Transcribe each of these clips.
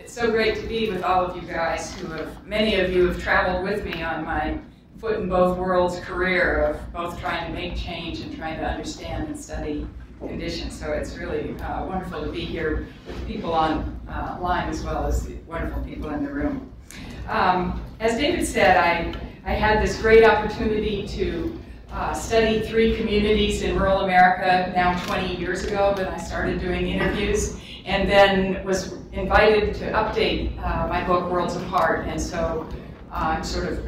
It's so great to be with all of you guys who have, many of you have traveled with me on my foot in both worlds career of both trying to make change and trying to understand and study conditions. So it's really wonderful to be here with people online as well as the wonderful people in the room. As David said, I had this great opportunity to study three communities in rural America now 20 years ago when I started doing interviews, and then was invited to update my book, Worlds Apart. And so I'm sort of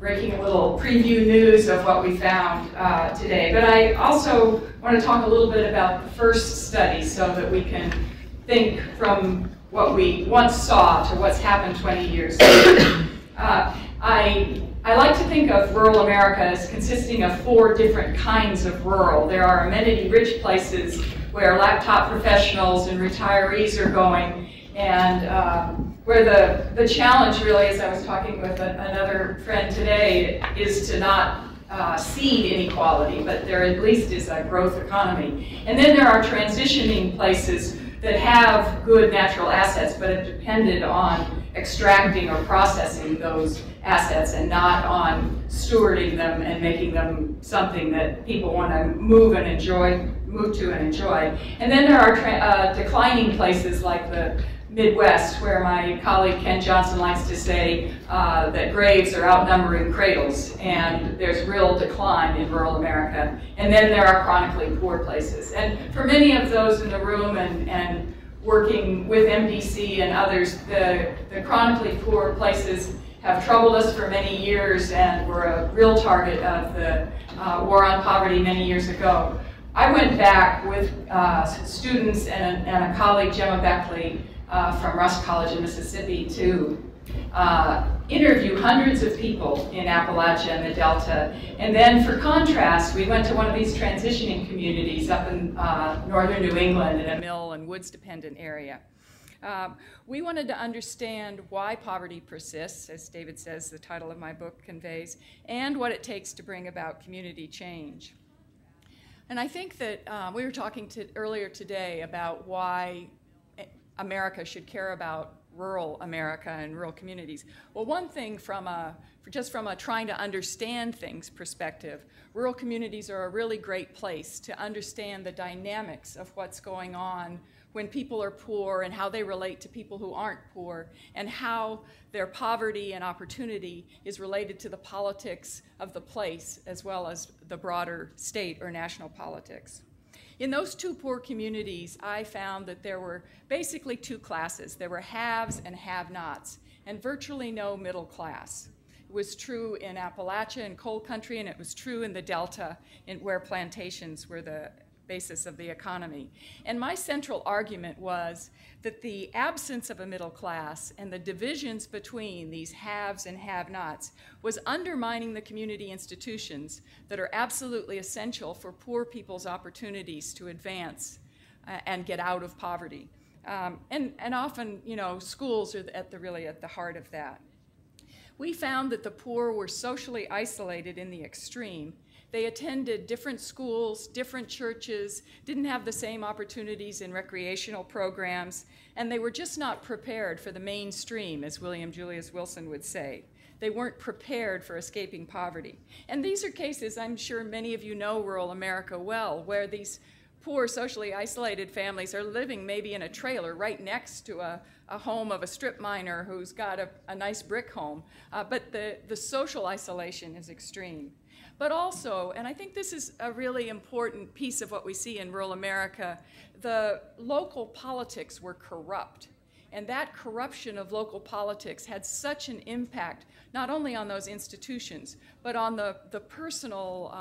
breaking a little preview news of what we found today. But I also want to talk a little bit about the first study so that we can think from what we once saw to what's happened 20 years ago. I like to think of rural America as consisting of four different kinds of rural. There are amenity-rich places where laptop professionals and retirees are going, and where the challenge really, as I was talking with another friend today, is to not seed inequality, but there at least is a growth economy. And then there are transitioning places that have good natural assets, but have depended on extracting or processing those assets and not on stewarding them and making them something that people want to move to and enjoy. And then there are declining places like the Midwest, where my colleague Ken Johnson likes to say that graves are outnumbering cradles, and there's real decline in rural America. And then there are chronically poor places. And for many of those in the room and working with MDC and others, the chronically poor places have troubled us for many years and were a real target of the war on poverty many years ago. I went back with students and a colleague, Gemma Beckley, from Rust College in Mississippi to interview hundreds of people in Appalachia and the Delta. And then for contrast, we went to one of these transitioning communities up in northern New England in a mill and woods dependent area. We wanted to understand why poverty persists, as David says, the title of my book conveys, and what it takes to bring about community change. And I think that we were talking earlier today about why America should care about rural America and rural communities. Well, one thing from a trying to understand things perspective, rural communities are a really great place to understand the dynamics of what's going on when people are poor and how they relate to people who aren't poor, and how their poverty and opportunity is related to the politics of the place as well as the broader state or national politics. In those two poor communities, I found that there were basically two classes. There were haves and have-nots, and virtually no middle class. It was true in Appalachia and coal country, and it was true in the Delta, where plantations were the basis of the economy. And my central argument was that the absence of a middle class and the divisions between these haves and have-nots was undermining the community institutions that are absolutely essential for poor people's opportunities to advance and get out of poverty. And often, you know, schools are really at the heart of that. We found that the poor were socially isolated in the extreme. They attended different schools, different churches, didn't have the same opportunities in recreational programs, and they were just not prepared for the mainstream, as William Julius Wilson would say. They weren't prepared for escaping poverty. And these are cases, I'm sure many of you know rural America well, where these poor, socially isolated families are living maybe in a trailer right next to a home of a strip miner who's got a nice brick home, but the social isolation is extreme. But also, and I think this is a really important piece of what we see in rural America, the local politics were corrupt. And that corruption of local politics had such an impact, not only on those institutions, but on the personal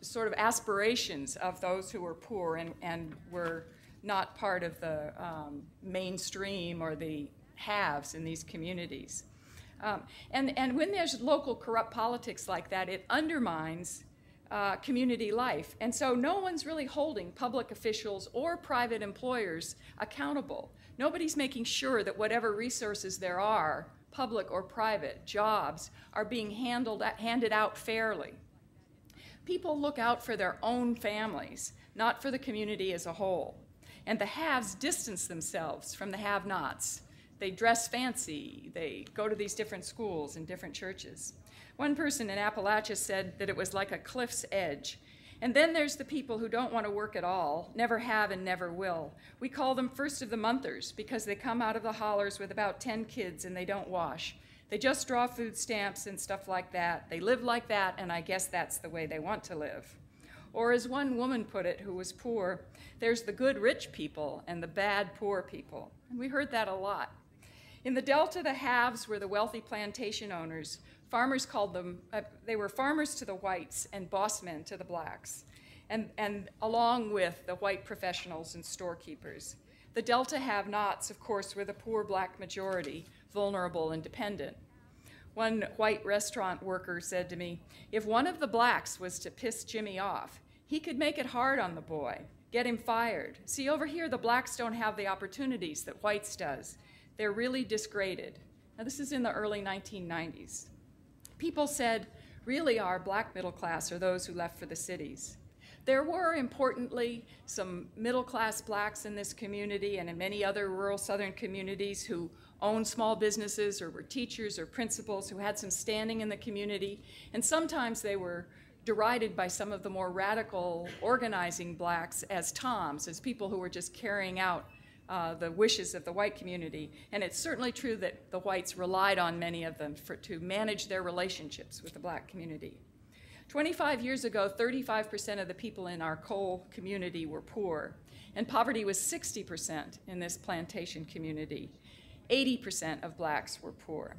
sort of aspirations of those who were poor and were not part of the mainstream or the haves in these communities. And when there's local corrupt politics like that, it undermines community life. And so no one's really holding public officials or private employers accountable. Nobody's making sure that whatever resources there are, public or private, jobs, are being handed out fairly. People look out for their own families, not for the community as a whole. And the haves distance themselves from the have-nots. They dress fancy. They go to these different schools and different churches. One person in Appalachia said that it was like a cliff's edge. And then there's the people who don't want to work at all, never have and never will. We call them first of the monthers because they come out of the hollers with about 10 kids and they don't wash. They just draw food stamps and stuff like that. They live like that, and I guess that's the way they want to live. Or as one woman put it who was poor, there's the good rich people and the bad poor people. And we heard that a lot. In the Delta, the haves were the wealthy plantation owners. Farmers called them, they were farmers to the whites and bossmen to the blacks, and along with the white professionals and storekeepers. The Delta have-nots, of course, were the poor black majority, vulnerable and dependent. One white restaurant worker said to me, if one of the blacks was to piss Jimmy off, he could make it hard on the boy, get him fired. See, over here, the blacks don't have the opportunities that whites does. They're really disgraded. Now, this is in the early 1990s. People said, really, our black middle class are those who left for the cities. There were, importantly, some middle-class blacks in this community and in many other rural southern communities who owned small businesses or were teachers or principals who had some standing in the community. And sometimes they were derided by some of the more radical organizing blacks as Toms, as people who were just carrying out the wishes of the white community. And it's certainly true that the whites relied on many of them to manage their relationships with the black community. 25 years ago, 35% of the people in our coal community were poor, and poverty was 60% in this plantation community. 80% of blacks were poor.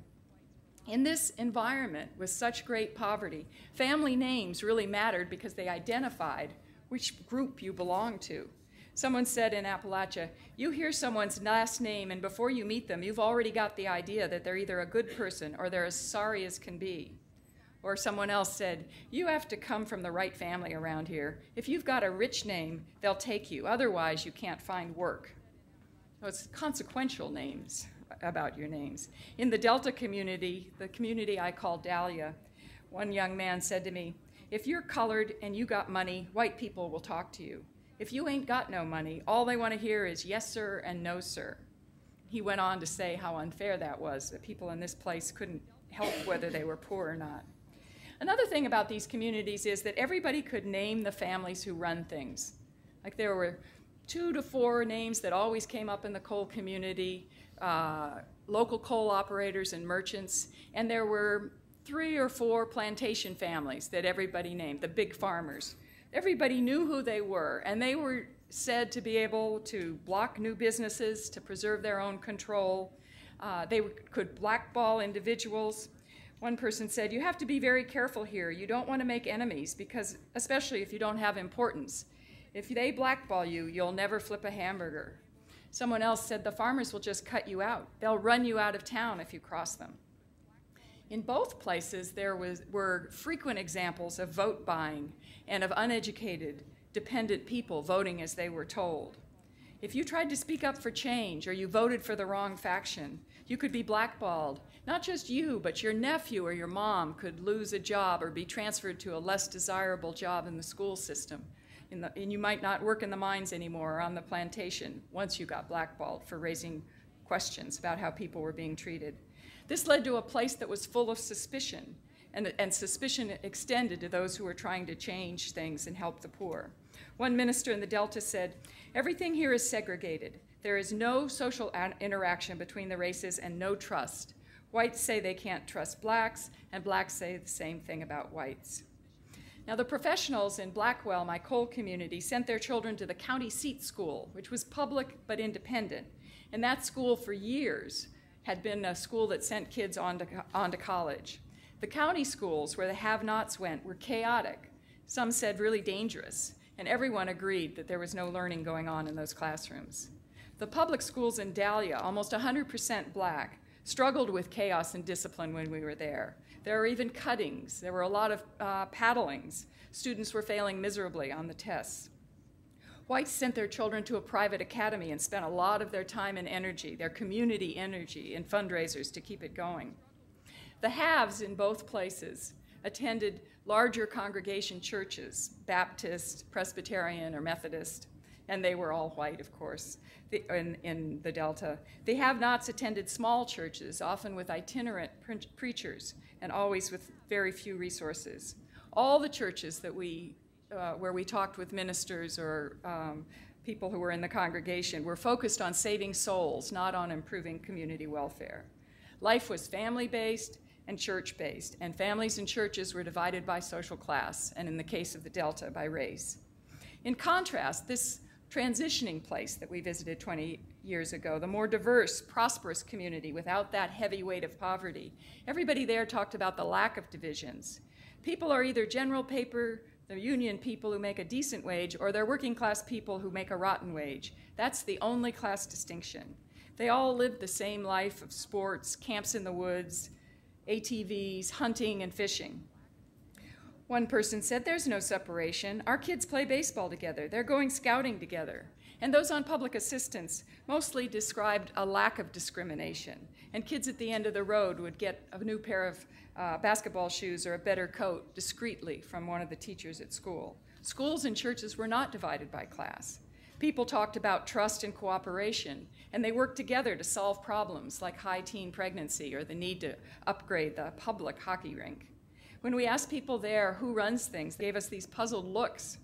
In this environment with such great poverty, family names really mattered because they identified which group you belonged to. Someone said in Appalachia, you hear someone's last name and before you meet them, you've already got the idea that they're either a good person or they're as sorry as can be. Or someone else said, you have to come from the right family around here. If you've got a rich name, they'll take you. Otherwise, you can't find work. So it's consequential names about your names. In the Delta community, the community I call Dahlia, one young man said to me, if you're colored and you got money, white people will talk to you. If you ain't got no money, all they want to hear is yes, sir, and no, sir. He went on to say how unfair that was, that people in this place couldn't help whether they were poor or not. Another thing about these communities is that everybody could name the families who run things. Like there were 2 to 4 names that always came up in the coal community, local coal operators and merchants, and there were 3 or 4 plantation families that everybody named, the big farmers. Everybody knew who they were, and they were said to be able to block new businesses, to preserve their own control. They could blackball individuals. One person said, you have to be very careful here. You don't want to make enemies, because especially if you don't have importance. If they blackball you, you'll never flip a hamburger. Someone else said, the farmers will just cut you out. They'll run you out of town if you cross them. In both places, there were frequent examples of vote buying and of uneducated, dependent people voting as they were told. If you tried to speak up for change or you voted for the wrong faction, you could be blackballed. Not just you, but your nephew or your mom could lose a job or be transferred to a less desirable job in the school system. And you might not work in the mines anymore or on the plantation once you got blackballed for raising questions about how people were being treated. This led to a place that was full of suspicion, and suspicion extended to those who were trying to change things and help the poor. One minister in the Delta said, everything here is segregated. There is no social interaction between the races and no trust. Whites say they can't trust blacks, and blacks say the same thing about whites. Now, the professionals in Blackwell, my coal community, sent their children to the county seat school, which was public but independent, and that school for years had been a school that sent kids on to college. The county schools where the have-nots went were chaotic. Some said really dangerous, and everyone agreed that there was no learning going on in those classrooms. The public schools in Dahlia, almost 100% black, struggled with chaos and discipline when we were there. There were even cuttings. There were a lot of paddlings. Students were failing miserably on the tests. Whites sent their children to a private academy and spent a lot of their time and energy, their community energy, in fundraisers to keep it going. The haves in both places attended larger congregation churches, Baptist, Presbyterian, or Methodist, and they were all white, of course, in the Delta. They have nots attended small churches, often with itinerant preachers, and always with very few resources. All the churches that where we talked with ministers or people who were in the congregation were focused on saving souls, not on improving community welfare. Life was family-based and church-based, and families and churches were divided by social class, and in the case of the Delta, by race. In contrast, this transitioning place that we visited 20 years ago, the more diverse, prosperous community without that heavy weight of poverty, everybody there talked about the lack of divisions. People are either general paper, the union people who make a decent wage, or they're working class people who make a rotten wage. That's the only class distinction. They all lived the same life of sports, camps in the woods, ATVs, hunting, and fishing. One person said, "There's no separation. Our kids play baseball together. They're going scouting together." And those on public assistance mostly described a lack of discrimination. And kids at the end of the road would get a new pair of basketball shoes or a better coat discreetly from one of the teachers at school. Schools and churches were not divided by class. People talked about trust and cooperation, and they worked together to solve problems like high teen pregnancy or the need to upgrade the public hockey rink. When we asked people there who runs things, they gave us these puzzled looks.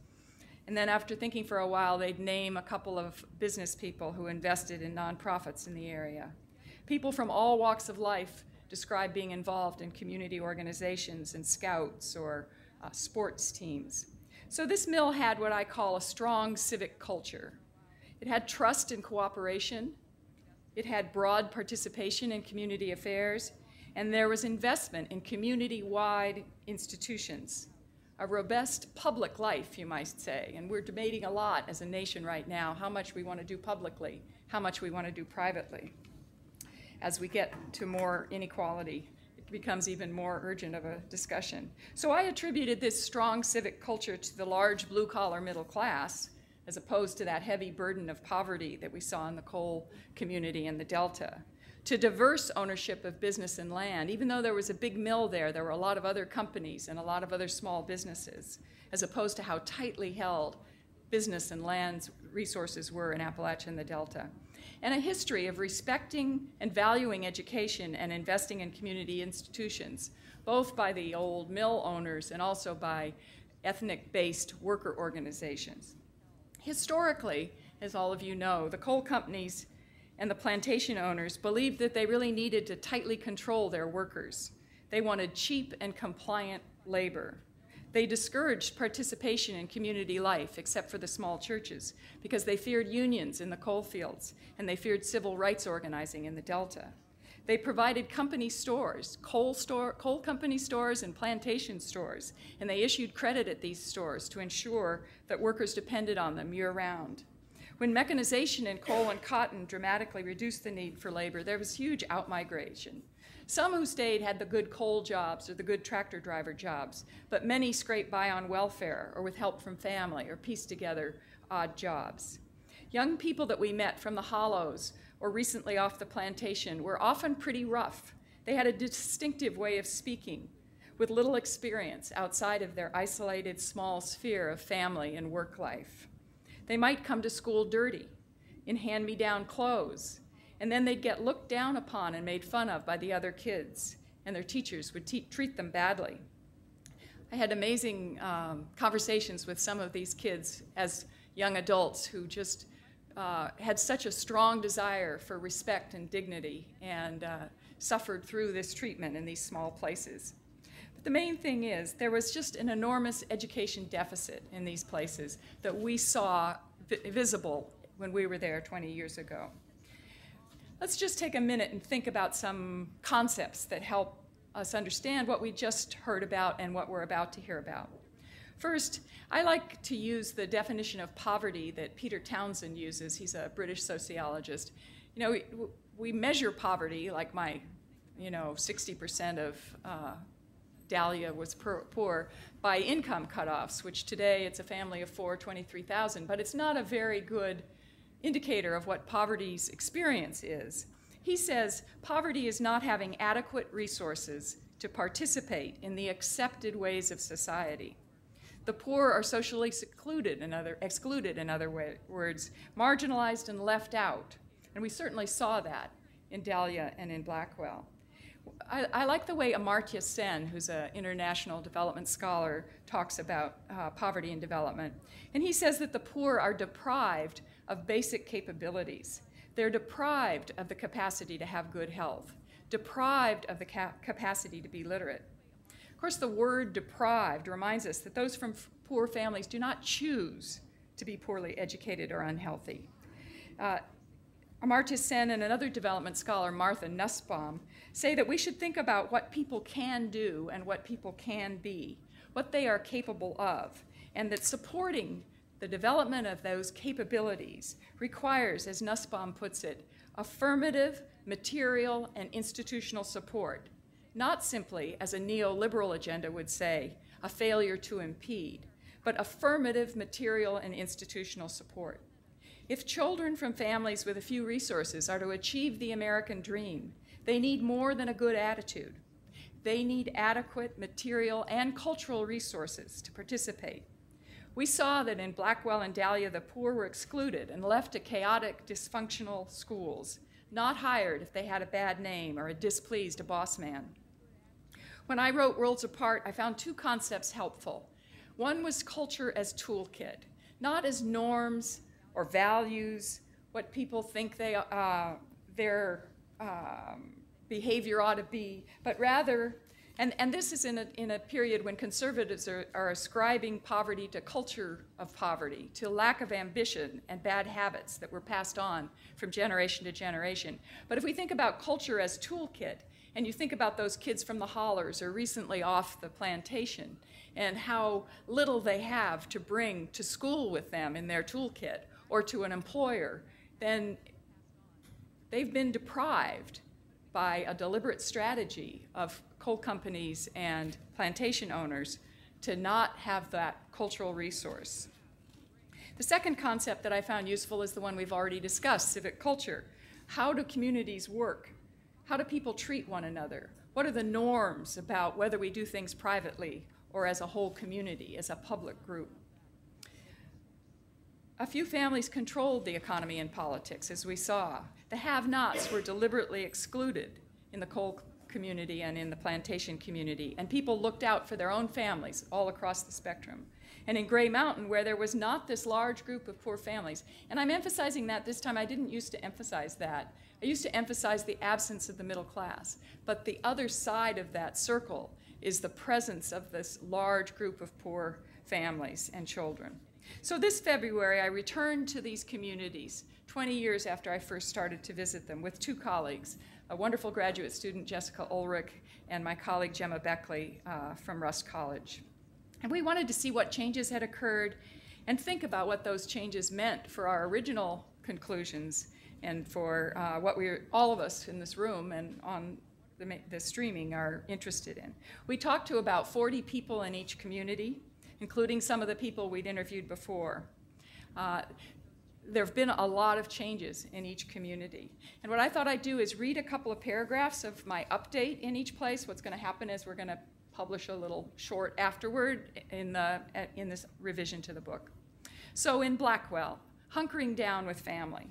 And then after thinking for a while, they'd name a couple of business people who invested in nonprofits in the area. People from all walks of life described being involved in community organizations and scouts or sports teams. So this mill had what I call a strong civic culture. It had trust and cooperation. It had broad participation in community affairs. And there was investment in community-wide institutions. A robust public life, you might say. And we're debating a lot as a nation right now how much we want to do publicly, how much we want to do privately. As we get to more inequality, becomes even more urgent of a discussion. So I attributed this strong civic culture to the large blue-collar middle class, as opposed to that heavy burden of poverty that we saw in the coal community and the Delta, to diverse ownership of business and land. Even though there was a big mill there, there were a lot of other companies and a lot of other small businesses, as opposed to how tightly held business and land resources were in Appalachia and the Delta, and a history of respecting and valuing education and investing in community institutions, both by the old mill owners and also by ethnic-based worker organizations. Historically, as all of you know, the coal companies and the plantation owners believed that they really needed to tightly control their workers. They wanted cheap and compliant labor. They discouraged participation in community life, except for the small churches, because they feared unions in the coal fields, and they feared civil rights organizing in the Delta. They provided company stores, coal company stores and plantation stores, and they issued credit at these stores to ensure that workers depended on them year-round. When mechanization in coal and cotton dramatically reduced the need for labor, there was huge outmigration. Some who stayed had the good coal jobs or the good tractor driver jobs, but many scraped by on welfare or with help from family or pieced together odd jobs. Young people that we met from the hollows or recently off the plantation were often pretty rough. They had a distinctive way of speaking with little experience outside of their isolated small sphere of family and work life. They might come to school dirty, in hand-me-down clothes, and then they'd get looked down upon and made fun of by the other kids, and their teachers would treat them badly. I had amazing conversations with some of these kids as young adults who just had such a strong desire for respect and dignity and suffered through this treatment in these small places. But the main thing is there was just an enormous education deficit in these places that we saw visible when we were there 20 years ago. Let's just take a minute and think about some concepts that help us understand what we just heard about and what we're about to hear about. First, I like to use the definition of poverty that Peter Townsend uses. He's a British sociologist. You know, we measure poverty, like my, 60% of Dahlia was poor, by income cutoffs, which today it's a family of four, $23,000, but it's not a very good indicator of what poverty's experience is. He says, poverty is not having adequate resources to participate in the accepted ways of society. The poor are socially excluded, in other words, marginalized and left out. And we certainly saw that in Dahlia and in Blackwell. I like the way Amartya Sen, who's an international development scholar, talks about poverty and development. And he says that the poor are deprived of basic capabilities. They're deprived of the capacity to have good health, deprived of the capacity to be literate. Of course, the word deprived reminds us that those from poor families do not choose to be poorly educated or unhealthy. Amartya Sen and another development scholar, Martha Nussbaum, say that we should think about what people can do and what people can be, what they are capable of, and that supporting the development of those capabilities requires, as Nussbaum puts it, affirmative, material, and institutional support, not simply, as a neoliberal agenda would say, a failure to impede, but affirmative, material, and institutional support. If children from families with a few resources are to achieve the American dream, they need more than a good attitude. They need adequate material and cultural resources to participate. We saw that in Blackwell and Dahlia, the poor were excluded and left to chaotic, dysfunctional schools, not hired if they had a bad name or displeased a boss man. When I wrote Worlds Apart, I found two concepts helpful. One was culture as toolkit, not as norms, or values, what people think they, their behavior ought to be, but rather, and this is in a period when conservatives are ascribing poverty to culture of poverty, to lack of ambition and bad habits that were passed on from generation to generation. But if we think about culture as toolkit, and you think about those kids from the hollers or recently off the plantation, and how little they have to bring to school with them in their toolkit, or to an employer, then they've been deprived by a deliberate strategy of coal companies and plantation owners to not have that cultural resource. The second concept that I found useful is the one we've already discussed, civic culture. How do communities work? How do people treat one another? What are the norms about whether we do things privately or as a whole community, as a public group? A few families controlled the economy and politics, as we saw. The have-nots were deliberately excluded in the coal community and in the plantation community, and people looked out for their own families all across the spectrum. And in Gray Mountain, where there was not this large group of poor families, and I'm emphasizing that this time, I didn't used to emphasize that. I used to emphasize the absence of the middle class, but the other side of that circle is the presence of this large group of poor families and children. So this February, I returned to these communities 20 years after I first started to visit them with two colleagues, a wonderful graduate student, Jessica Ulrich, and my colleague, Gemma Beckley from Rust College. And we wanted to see what changes had occurred and think about what those changes meant for our original conclusions and for what all of us in this room and on the streaming are interested in. We talked to about 40 people in each community, including some of the people we'd interviewed before. There have been a lot of changes in each community. And what I thought I'd do is read a couple of paragraphs of my update in each place. What's going to happen is we're going to publish a little short afterward in this revision to the book. So in Blackwell, hunkering down with family.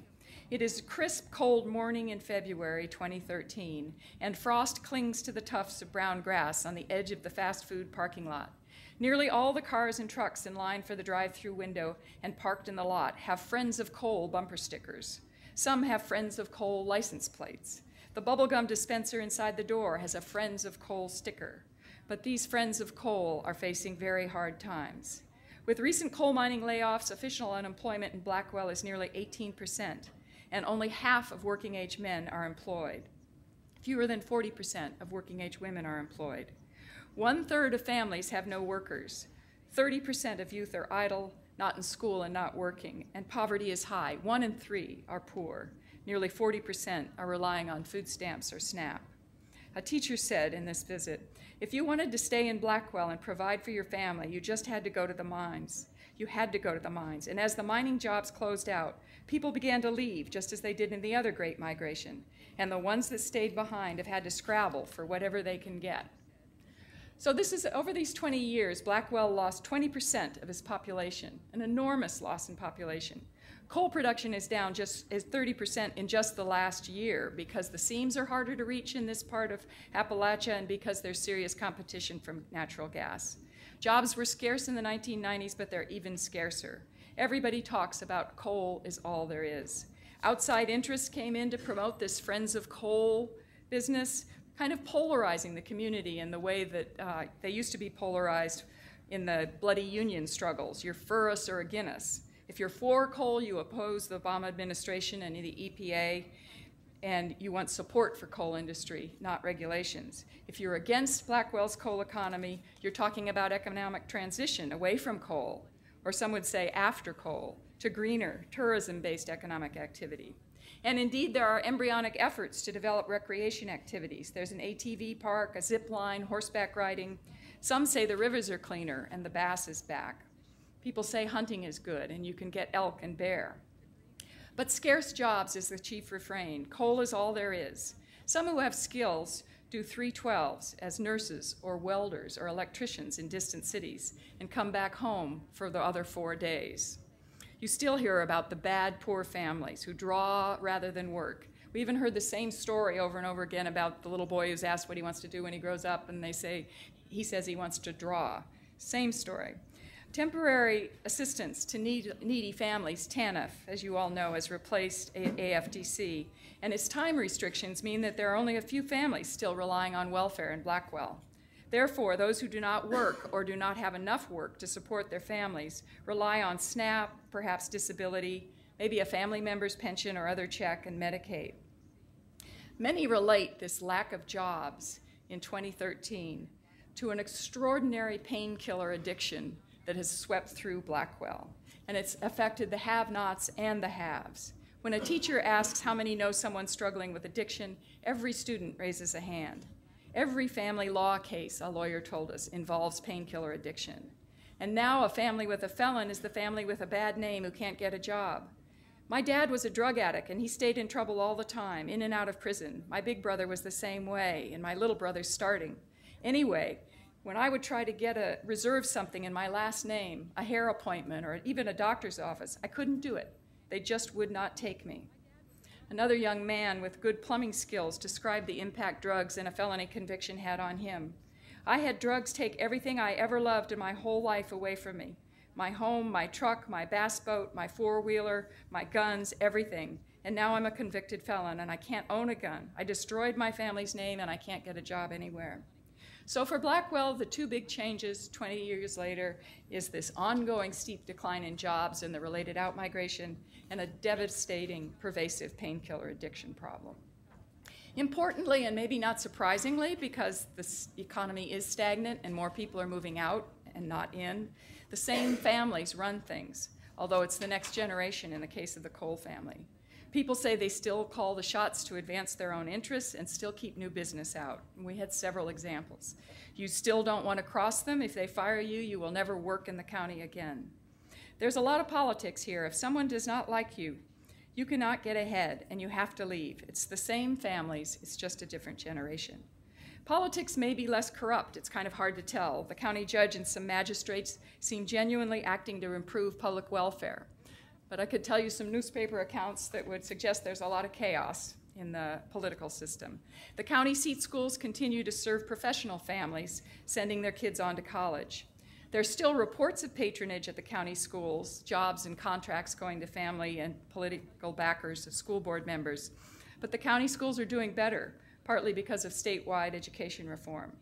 It is a crisp, cold morning in February 2013, and frost clings to the tufts of brown grass on the edge of the fast food parking lot. Nearly all the cars and trucks in line for the drive-through window and parked in the lot have Friends of Coal bumper stickers. Some have Friends of Coal license plates. The bubblegum dispenser inside the door has a Friends of Coal sticker. But these Friends of Coal are facing very hard times. With recent coal mining layoffs, official unemployment in Blackwell is nearly 18%, and only half of working-age men are employed. Fewer than 40% of working-age women are employed. 1/3 of families have no workers. 30% of youth are idle, not in school and not working, and poverty is high. 1 in 3 are poor. Nearly 40% are relying on food stamps or SNAP. A teacher said in this visit, if you wanted to stay in Blackwell and provide for your family, you just had to go to the mines. You had to go to the mines. And as the mining jobs closed out, people began to leave, just as they did in the other Great Migration. And the ones that stayed behind have had to scrabble for whatever they can get. So this is, over these 20 years, Blackwell lost 20% of his population, an enormous loss in population. Coal production is down just 30% in just the last year because the seams are harder to reach in this part of Appalachia and because there's serious competition from natural gas. Jobs were scarce in the 1990s, but they're even scarcer. Everybody talks about coal is all there is. Outside interests came in to promote this Friends of Coal business, kind of polarizing the community in the way that they used to be polarized in the bloody union struggles. You're for us or against us. If you're for coal, you oppose the Obama administration and the EPA, and you want support for coal industry, not regulations. If you're against Blackwell's coal economy, you're talking about economic transition away from coal, or some would say after coal, to greener, tourism-based economic activity. And indeed, there are embryonic efforts to develop recreation activities. There's an ATV park, a zip line, horseback riding. Some say the rivers are cleaner and the bass is back. People say hunting is good and you can get elk and bear. But scarce jobs is the chief refrain. Coal is all there is. Some who have skills do 312s as nurses or welders or electricians in distant cities and come back home for the other 4 days. You still hear about the bad poor families who draw rather than work. We even heard the same story over and over again about the little boy who's asked what he wants to do when he grows up, and they say, he says he wants to draw. Same story. Temporary assistance to needy families, TANF, as you all know, has replaced AFDC, and its time restrictions mean that there are only a few families still relying on welfare in Blackwell. Therefore, those who do not work or do not have enough work to support their families rely on SNAP, perhaps disability, maybe a family member's pension or other check, and Medicaid. Many relate this lack of jobs in 2013 to an extraordinary painkiller addiction that has swept through Blackwell, and it's affected the have-nots and the haves. When a teacher asks how many know someone struggling with addiction, every student raises a hand. Every family law case, a lawyer told us, involves painkiller addiction. And now a family with a felon is the family with a bad name who can't get a job. My dad was a drug addict, and he stayed in trouble all the time, in and out of prison. My big brother was the same way, and my little brother's starting. Anyway, when I would try to reserve something in my last name, a hair appointment or even a doctor's office, I couldn't do it. They just would not take me. Another young man with good plumbing skills described the impact drugs and a felony conviction had on him. I had drugs take everything I ever loved in my whole life away from me. My home, my truck, my bass boat, my four-wheeler, my guns, everything. And now I'm a convicted felon and I can't own a gun. I destroyed my family's name and I can't get a job anywhere. So for Blackwell, the two big changes 20 years later is this ongoing steep decline in jobs and the related outmigration and a devastating, pervasive painkiller addiction problem. Importantly, and maybe not surprisingly, because this economy is stagnant and more people are moving out and not in, the same families run things, although it's the next generation in the case of the Cole family. People say they still call the shots to advance their own interests and still keep new business out. We had several examples. You still don't want to cross them. If they fire you, you will never work in the county again. There's a lot of politics here. If someone does not like you, you cannot get ahead and you have to leave. It's the same families, it's just a different generation. Politics may be less corrupt. It's kind of hard to tell. The county judge and some magistrates seem genuinely acting to improve public welfare. But I could tell you some newspaper accounts that would suggest there's a lot of chaos in the political system. The county seat schools continue to serve professional families, sending their kids on to college. There's still reports of patronage at the county schools, jobs and contracts going to family and political backers of school board members. But the county schools are doing better, partly because of statewide education reform.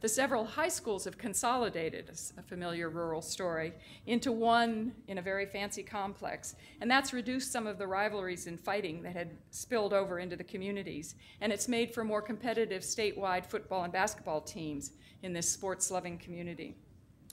The several high schools have consolidated, a familiar rural story, into one in a very fancy complex, and that's reduced some of the rivalries and fighting that had spilled over into the communities, and it's made for more competitive statewide football and basketball teams in this sports-loving community.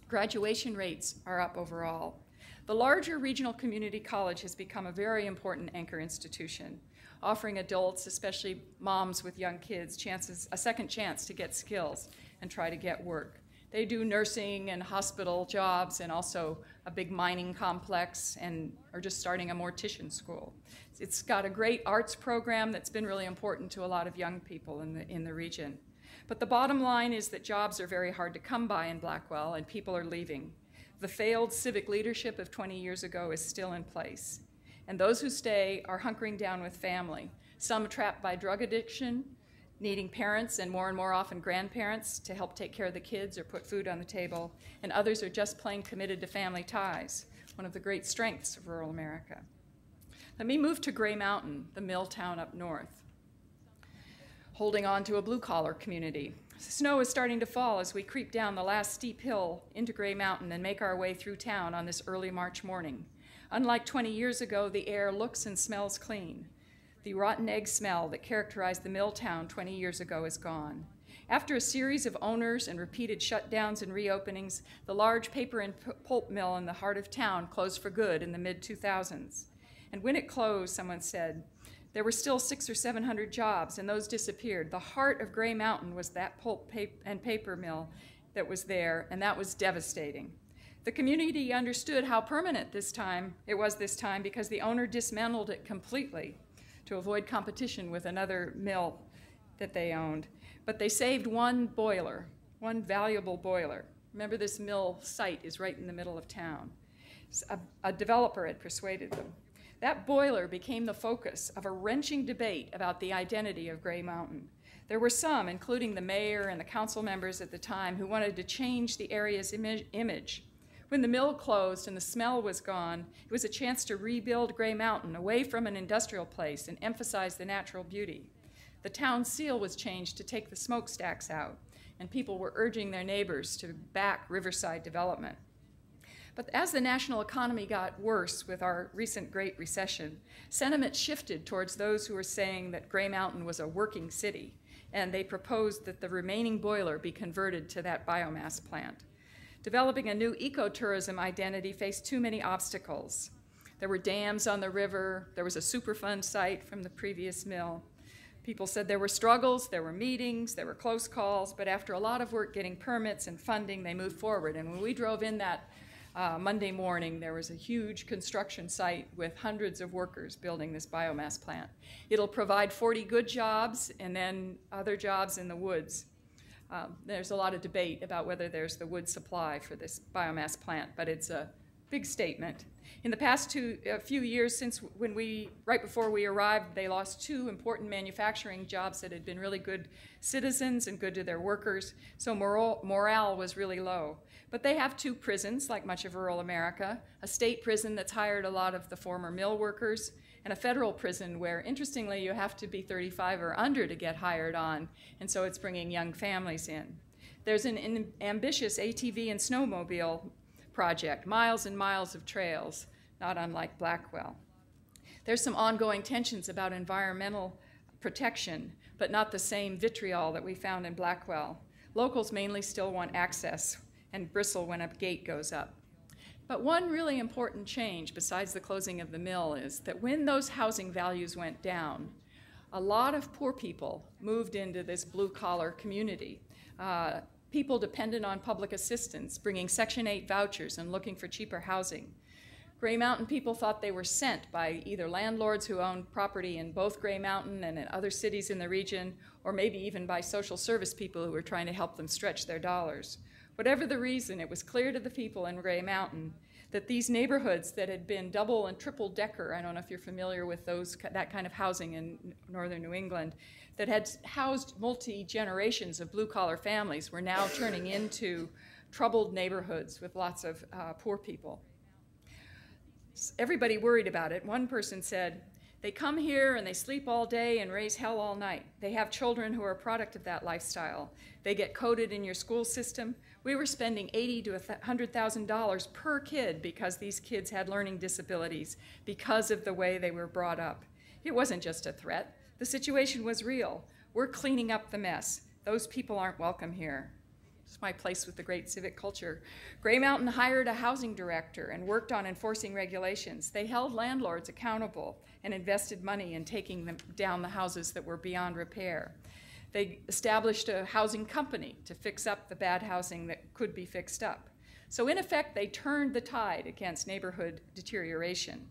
Graduation rates are up overall. The larger regional community college has become a very important anchor institution, offering adults, especially moms with young kids, a second chance to get skills and try to get work. They do nursing and hospital jobs and also a big mining complex and are just starting a mortician school. It's got a great arts program that's been really important to a lot of young people in the region. But the bottom line is that jobs are very hard to come by in Blackwell and people are leaving. The failed civic leadership of 20 years ago is still in place. And those who stay are hunkering down with family, some trapped by drug addiction, needing parents and more often grandparents to help take care of the kids or put food on the table, and others are just plain committed to family ties, one of the great strengths of rural America. Let me move to Gray Mountain, the mill town up north, holding on to a blue-collar community. Snow is starting to fall as we creep down the last steep hill into Gray Mountain and make our way through town on this early March morning. Unlike 20 years ago, the air looks and smells clean. The rotten egg smell that characterized the mill town 20 years ago is gone. After a series of owners and repeated shutdowns and reopenings, the large paper and pulp mill in the heart of town closed for good in the mid-2000s. And when it closed, someone said, there were still 600 or 700 jobs, and those disappeared. The heart of Gray Mountain was that pulp and paper mill that was there, and that was devastating. The community understood how permanent it was this time because the owner dismantled it completely to avoid competition with another mill that they owned. But they saved one boiler, one valuable boiler. Remember, this mill site is right in the middle of town. A developer had persuaded them. That boiler became the focus of a wrenching debate about the identity of Gray Mountain. There were some, including the mayor and the council members at the time, who wanted to change the area's image. When the mill closed and the smell was gone, it was a chance to rebuild Gray Mountain away from an industrial place and emphasize the natural beauty. The town seal was changed to take the smokestacks out, and people were urging their neighbors to back riverside development. But as the national economy got worse with our recent Great Recession, sentiment shifted towards those who were saying that Gray Mountain was a working city, and they proposed that the remaining boiler be converted to that biomass plant. Developing a new ecotourism identity faced too many obstacles. There were dams on the river. There was a Superfund site from the previous mill. People said there were struggles, there were meetings, there were close calls, but after a lot of work getting permits and funding, they moved forward. And when we drove in that Monday morning, there was a huge construction site with hundreds of workers building this biomass plant. It'll provide 40 good jobs and then other jobs in the woods. There's a lot of debate about whether there's the wood supply for this biomass plant, but it's a big statement. In the past few years since right before we arrived, they lost two important manufacturing jobs that had been really good citizens and good to their workers, so morale was really low. But they have two prisons, like much of rural America, a state prison that's hired a lot of the former mill workers, and a federal prison where, interestingly, you have to be 35 or under to get hired on, and so it's bringing young families in. There's an ambitious ATV and snowmobile project, miles and miles of trails, not unlike Blackwell. There's some ongoing tensions about environmental protection, but not the same vitriol that we found in Blackwell. Locals mainly still want access and bristle when a gate goes up. But one really important change, besides the closing of the mill, is that when those housing values went down, a lot of poor people moved into this blue-collar community. People dependent on public assistance, bringing Section 8 vouchers and looking for cheaper housing. Gray Mountain people thought they were sent by either landlords who owned property in both Gray Mountain and in other cities in the region, or maybe even by social service people who were trying to help them stretch their dollars. Whatever the reason, it was clear to the people in Gray Mountain that these neighborhoods that had been double and triple decker, I don't know if you're familiar with that kind of housing in northern New England, that had housed multi-generations of blue-collar families were now turning into troubled neighborhoods with lots of poor people. Everybody worried about it. One person said, they come here and they sleep all day and raise hell all night. They have children who are a product of that lifestyle. They get coded in your school system. We were spending $80,000 to $100,000 per kid because these kids had learning disabilities because of the way they were brought up. It wasn't just a threat. The situation was real. We're cleaning up the mess. Those people aren't welcome here. It's my place with the great civic culture. Gray Mountain hired a housing director and worked on enforcing regulations. They held landlords accountable and invested money in taking them down the houses that were beyond repair. They established a housing company to fix up the bad housing that could be fixed up. So in effect, they turned the tide against neighborhood deterioration.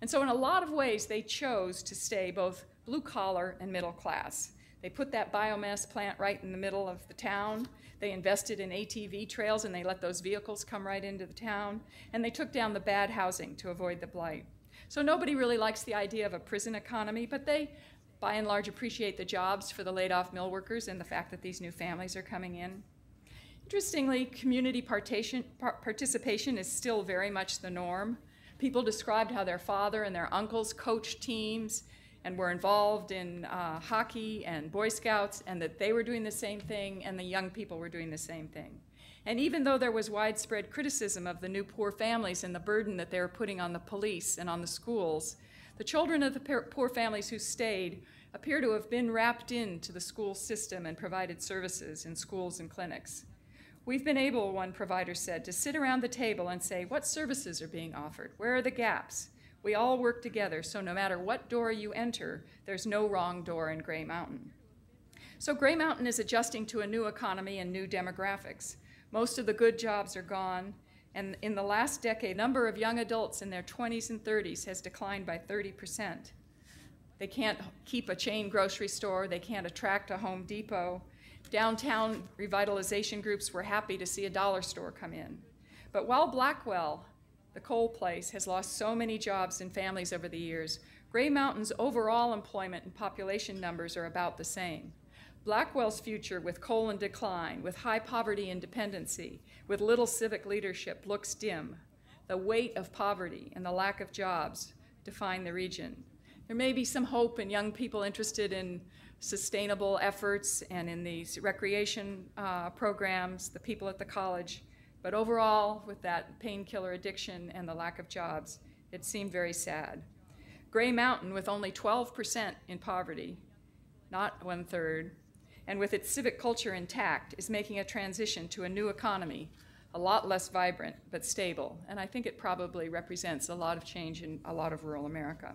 And so in a lot of ways, they chose to stay both blue collar and middle class. They put that biomass plant right in the middle of the town. They invested in ATV trails, and they let those vehicles come right into the town. And they took down the bad housing to avoid the blight. So nobody really likes the idea of a prison economy, but they, by and large, appreciate the jobs for the laid-off mill workers and the fact that these new families are coming in. Interestingly, community participation is still very much the norm. People described how their father and their uncles coached teams and were involved in hockey and Boy Scouts, and that they were doing the same thing, and the young people were doing the same thing. And even though there was widespread criticism of the new poor families and the burden that they were putting on the police and on the schools, the children of the poor families who stayed appear to have been wrapped into the school system and provided services in schools and clinics. We've been able, one provider said, to sit around the table and say, what services are being offered? Where are the gaps? We all work together, so no matter what door you enter, there's no wrong door in Gray Mountain. So Gray Mountain is adjusting to a new economy and new demographics. Most of the good jobs are gone, and in the last decade, the number of young adults in their 20s and 30s has declined by 30%. They can't keep a chain grocery store, they can't attract a Home Depot. Downtown revitalization groups were happy to see a dollar store come in. But while Blackwell, the coal place, has lost so many jobs and families over the years, Gray Mountain's overall employment and population numbers are about the same. Blackwell's future, with coal in decline, with high poverty and dependency, with little civic leadership, looks dim. The weight of poverty and the lack of jobs define the region. There may be some hope in young people interested in sustainable efforts and in these recreation programs, the people at the college. But overall, with that painkiller addiction and the lack of jobs, it seemed very sad. Gray Mountain, with only 12% in poverty, not one-third, and with its civic culture intact, is making a transition to a new economy, a lot less vibrant but stable. And I think it probably represents a lot of change in a lot of rural America.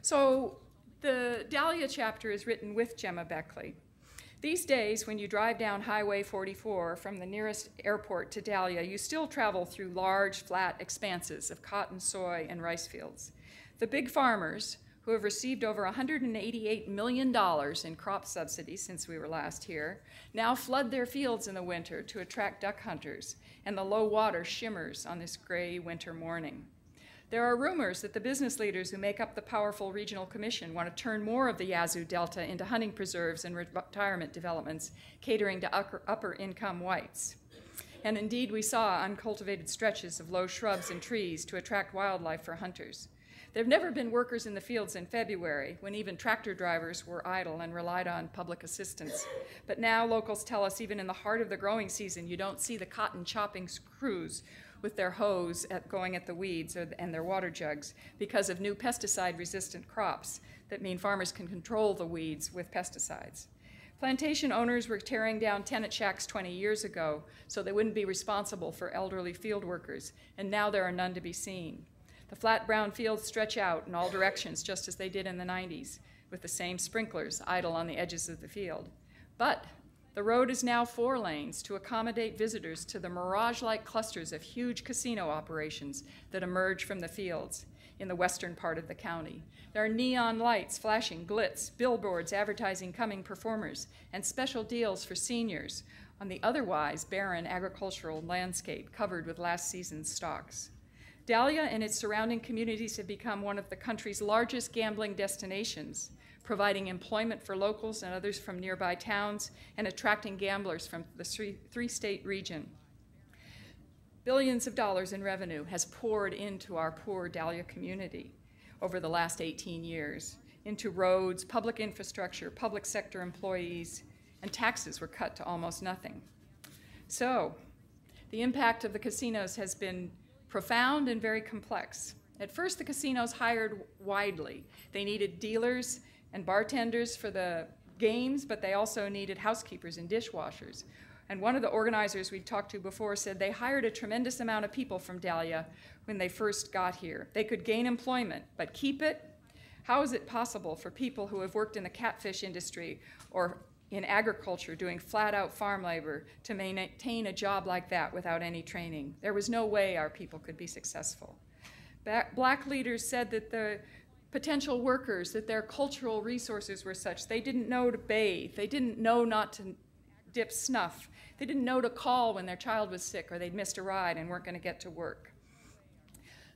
So the Dahlia chapter is written with Gemma Beckley. These days, when you drive down Highway 44 from the nearest airport to Dahlia, you still travel through large, flat expanses of cotton, soy, and rice fields. The big farmers, who have received over $188 million in crop subsidies since we were last here, now flood their fields in the winter to attract duck hunters, and the low water shimmers on this gray winter morning. There are rumors that the business leaders who make up the powerful regional commission want to turn more of the Yazoo Delta into hunting preserves and retirement developments, catering to upper-income whites. And indeed, we saw uncultivated stretches of low shrubs and trees to attract wildlife for hunters. There have never been workers in the fields in February, when even tractor drivers were idle and relied on public assistance. But now locals tell us even in the heart of the growing season, you don't see the cotton chopping crews with their hose going at the weeds and their water jugs because of new pesticide-resistant crops that mean farmers can control the weeds with pesticides. Plantation owners were tearing down tenant shacks 20 years ago so they wouldn't be responsible for elderly field workers, and now there are none to be seen. The flat brown fields stretch out in all directions just as they did in the 90s, with the same sprinklers idle on the edges of the field. But the road is now 4 lanes to accommodate visitors to the mirage-like clusters of huge casino operations that emerge from the fields in the western part of the county. There are neon lights flashing, glitz, billboards advertising coming performers, and special deals for seniors on the otherwise barren agricultural landscape covered with last season's stocks. Dahlia and its surrounding communities have become one of the country's largest gambling destinations, providing employment for locals and others from nearby towns, and attracting gamblers from the three-state region. Billions of dollars in revenue has poured into our poor Dahlia community over the last 18 years, into roads, public infrastructure, public sector employees, and taxes were cut to almost nothing. So the impact of the casinos has been profound and very complex. At first, the casinos hired widely. They needed dealers and bartenders for the games, but they also needed housekeepers and dishwashers. And one of the organizers we talked to before said they hired a tremendous amount of people from Dahlia when they first got here. They could gain employment, but keep it? How is it possible for people who have worked in the catfish industry or in agriculture doing flat-out farm labor to maintain a job like that without any training. There was no way our people could be successful. Black leaders said that the potential workers, that their cultural resources were such. They didn't know to bathe. They didn't know not to dip snuff. They didn't know to call when their child was sick or they'd missed a ride and weren't going to get to work.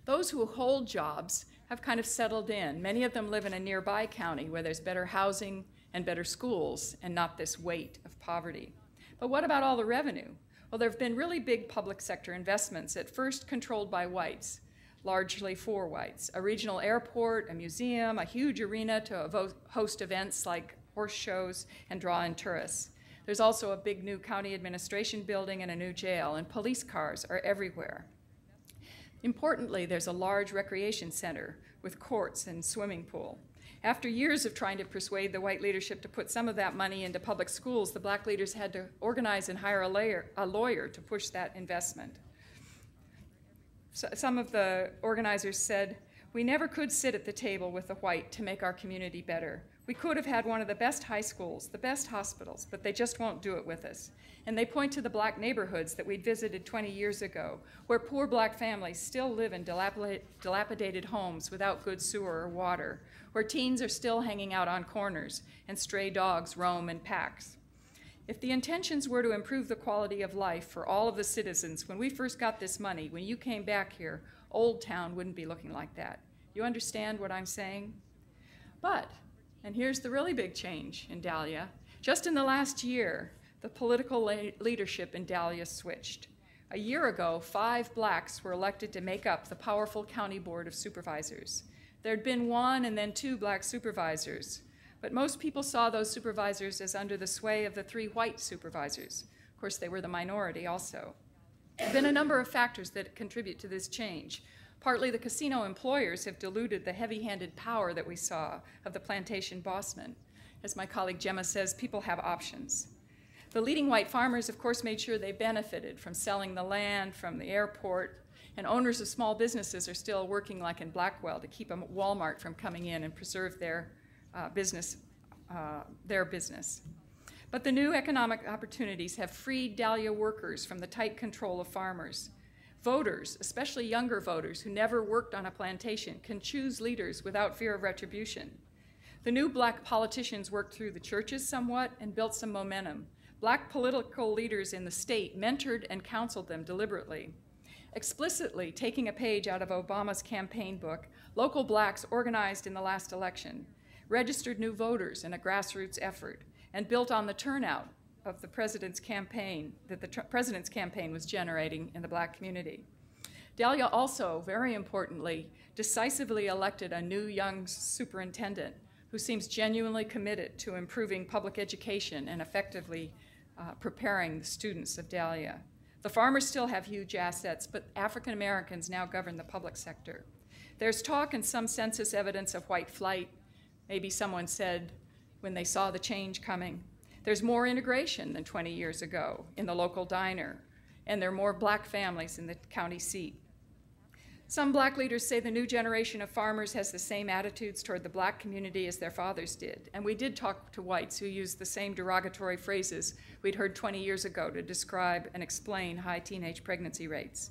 Those who hold jobs have kind of settled in. Many of them live in a nearby county where there's better housing and better schools and not this weight of poverty. But what about all the revenue? Well, there have been really big public sector investments, at first controlled by whites, largely for whites. A regional airport, a museum, a huge arena to host events like horse shows and draw in tourists. There's also a big new county administration building and a new jail, and police cars are everywhere. Importantly, there's a large recreation center with courts and swimming pool. After years of trying to persuade the white leadership to put some of that money into public schools, the black leaders had to organize and hire a lawyer to push that investment. So some of the organizers said, "We never could sit at the table with the white to make our community better. We could have had one of the best high schools, the best hospitals, but they just won't do it with us." And they point to the black neighborhoods that we'd visited 20 years ago, where poor black families still live in dilapidated homes without good sewer or water, where teens are still hanging out on corners and stray dogs roam in packs. If the intentions were to improve the quality of life for all of the citizens, when we first got this money, when you came back here, Old Town wouldn't be looking like that. You understand what I'm saying? But, and here's the really big change in Dahlia, just in the last year, the political leadership in Dahlia switched. A year ago, 5 blacks were elected to make up the powerful county board of supervisors. There'd been 1 and then 2 black supervisors, but most people saw those supervisors as under the sway of the 3 white supervisors. Of course, they were the minority also. There have been a number of factors that contribute to this change. Partly the casino employers have diluted the heavy-handed power that we saw of the plantation bossmen. As my colleague Gemma says, people have options. The leading white farmers, of course, made sure they benefited from selling the land, from the airport, and owners of small businesses are still working like in Blackwell to keep a Walmart from coming in and preserve their business. But the new economic opportunities have freed Dahlia workers from the tight control of farmers. Voters, especially younger voters who never worked on a plantation, can choose leaders without fear of retribution. The new black politicians worked through the churches somewhat and built some momentum. Black political leaders in the state mentored and counseled them deliberately. Explicitly taking a page out of Obama's campaign book, local blacks organized in the last election, registered new voters in a grassroots effort, and built on the turnout of the president's campaign that the president's campaign was generating in the black community. Dahlia also, very importantly, decisively elected a new young superintendent who seems genuinely committed to improving public education and effectively preparing the students of Dahlia. The farmers still have huge assets, but African Americans now govern the public sector. There's talk and some census evidence of white flight. Maybe someone said when they saw the change coming. There's more integration than 20 years ago in the local diner, and there are more black families in the county seat. Some black leaders say the new generation of farmers has the same attitudes toward the black community as their fathers did. And we did talk to whites who used the same derogatory phrases we'd heard 20 years ago to describe and explain high teenage pregnancy rates.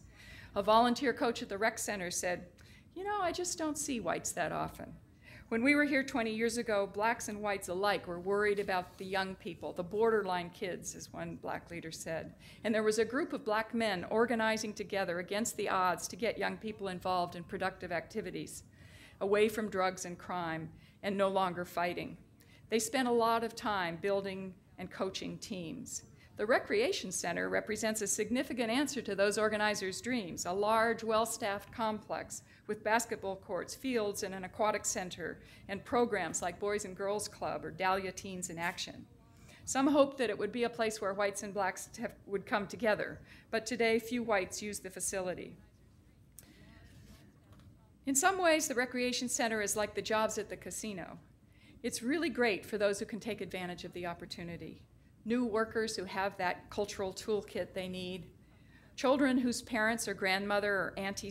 A volunteer coach at the rec center said, "You know, I just don't see whites that often." When we were here 20 years ago, blacks and whites alike were worried about the young people, the borderline kids, as one black leader said. And there was a group of black men organizing together against the odds to get young people involved in productive activities, away from drugs and crime, and no longer fighting. They spent a lot of time building and coaching teams. The recreation center represents a significant answer to those organizers' dreams, a large, well-staffed complex with basketball courts, fields, and an aquatic center, and programs like Boys and Girls Club or Dahlia Teens in Action. Some hoped that it would be a place where whites and blacks would come together, but today few whites use the facility. In some ways, the recreation center is like the jobs at the casino. It's really great for those who can take advantage of the opportunity. New workers who have that cultural toolkit they need, children whose parents or grandmother or auntie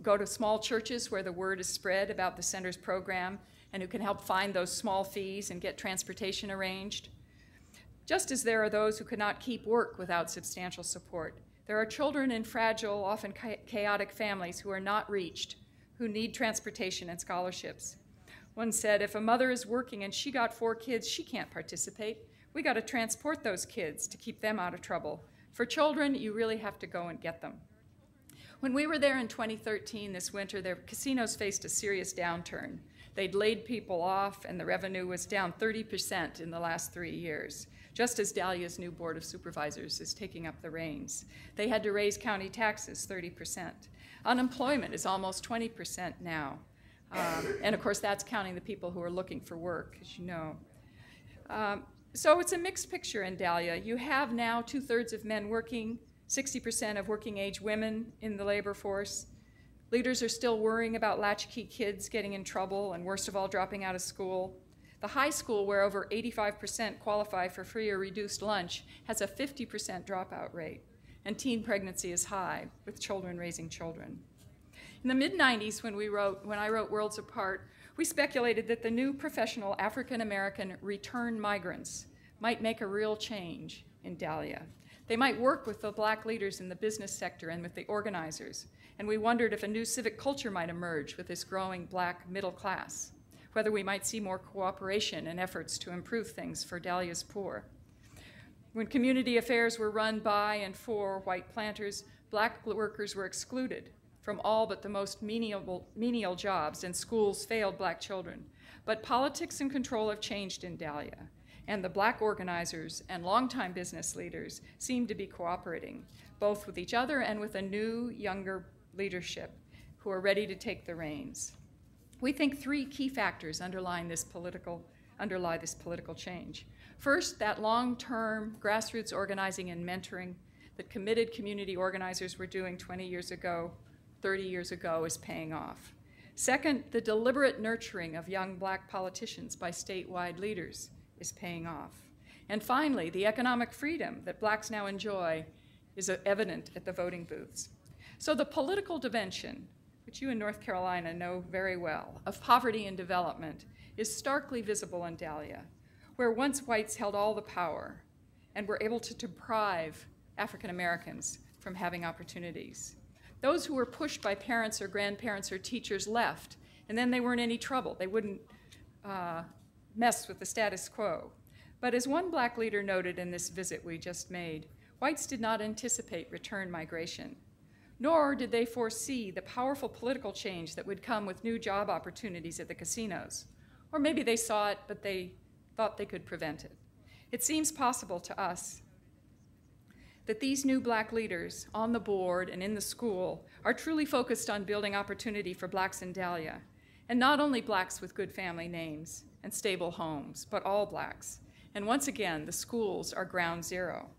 go to small churches where the word is spread about the center's program and who can help find those small fees and get transportation arranged, just as there are those who cannot keep work without substantial support. There are children in fragile, often chaotic families who are not reached, who need transportation and scholarships. One said, if a mother is working and she got 4 kids, she can't participate. We got to transport those kids to keep them out of trouble. For children, you really have to go and get them. When we were there in 2013 this winter, their casinos faced a serious downturn. They'd laid people off, and the revenue was down 30% in the last 3 years, just as Dahlia's new board of supervisors is taking up the reins. They had to raise county taxes 30%. Unemployment is almost 20% now. And of course, that's counting the people who are looking for work, as you know. So it's a mixed picture in Dahlia. You have now 2/3 of men working, 60% of working age women in the labor force. Leaders are still worrying about latchkey kids getting in trouble and, worst of all, dropping out of school. The high school, where over 85% qualify for free or reduced lunch, has a 50% dropout rate. And teen pregnancy is high, with children raising children. In the mid-90s, when I wrote Worlds Apart, we speculated that the new professional African-American return migrants might make a real change in Dahlia. They might work with the black leaders in the business sector and with the organizers. And we wondered if a new civic culture might emerge with this growing black middle class, whether we might see more cooperation in efforts to improve things for Dahlia's poor. When community affairs were run by and for white planters, black workers were excluded from all but the most menial jobs, and schools failed black children. But politics and control have changed in Dahlia, and the black organizers and longtime business leaders seem to be cooperating, both with each other and with a new, younger leadership who are ready to take the reins. We think 3 key factors underlie this political change. First, that long-term grassroots organizing and mentoring that committed community organizers were doing 20 years ago, 30 years ago, is paying off. Second, the deliberate nurturing of young black politicians by statewide leaders is paying off. And finally, the economic freedom that blacks now enjoy is evident at the voting booths. So the political dimension, which you in North Carolina know very well, of poverty and development is starkly visible in Dahlia, where once whites held all the power and were able to deprive African Americans from having opportunities. Those who were pushed by parents or grandparents or teachers left, and then they weren't in any trouble. They wouldn't mess with the status quo. But as one black leader noted in this visit we just made, whites did not anticipate return migration, nor did they foresee the powerful political change that would come with new job opportunities at the casinos. Or maybe they saw it, but they thought they could prevent it. It seems possible to us that these new black leaders on the board and in the school are truly focused on building opportunity for blacks in Dahlia, and not only blacks with good family names and stable homes, but all blacks. And once again, the schools are ground zero.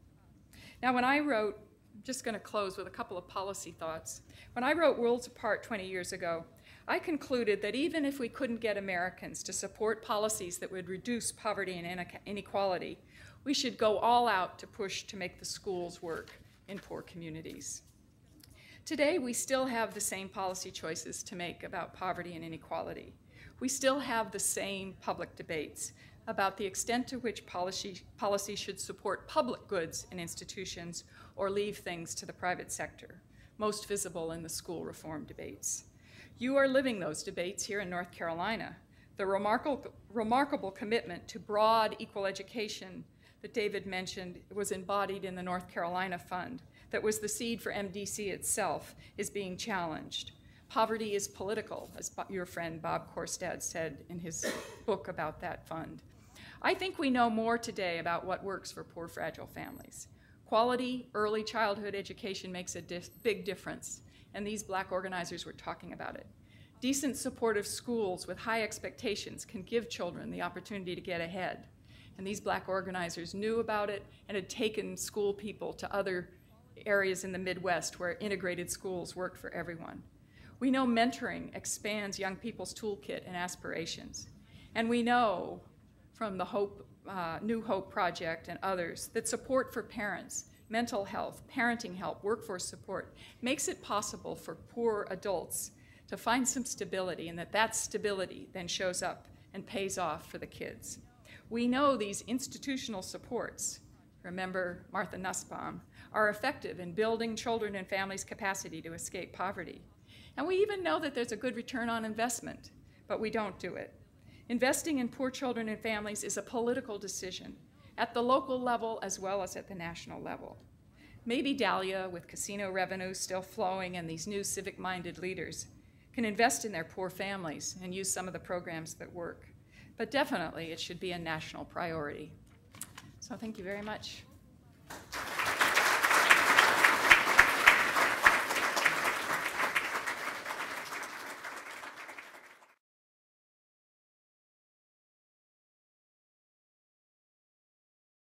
Now, when I wrote, I'm just going to close with a couple of policy thoughts. When I wrote Worlds Apart 20 years ago, I concluded that even if we couldn't get Americans to support policies that would reduce poverty and inequality, we should go all out to push to make the schools work in poor communities. Today, we still have the same policy choices to make about poverty and inequality. We still have the same public debates about the extent to which policy should support public goods and institutions or leave things to the private sector, most visible in the school reform debates. You are living those debates here in North Carolina. The remarkable commitment to broad equal education that David mentioned was embodied in the North Carolina Fund, that was the seed for MDC itself, is being challenged. Poverty is political, as your friend Bob Korstad said in his book about that fund. I think we know more today about what works for poor, fragile families. Quality early childhood education makes a big difference, and these black organizers were talking about it. Decent, supportive schools with high expectations can give children the opportunity to get ahead, and these black organizers knew about it and had taken school people to other areas in the Midwest where integrated schools worked for everyone. We know mentoring expands young people's toolkit and aspirations, and we know from the New Hope Project and others that support for parents, mental health, parenting help, workforce support makes it possible for poor adults to find some stability, and that stability then shows up and pays off for the kids. We know these institutional supports, remember Martha Nussbaum, are effective in building children and families' capacity to escape poverty. And we even know that there's a good return on investment, but we don't do it. Investing in poor children and families is a political decision at the local level as well as at the national level. Maybe Dahlia, with casino revenue still flowing and these new civic-minded leaders, can invest in their poor families and use some of the programs that work. But definitely it should be a national priority. So thank you very much.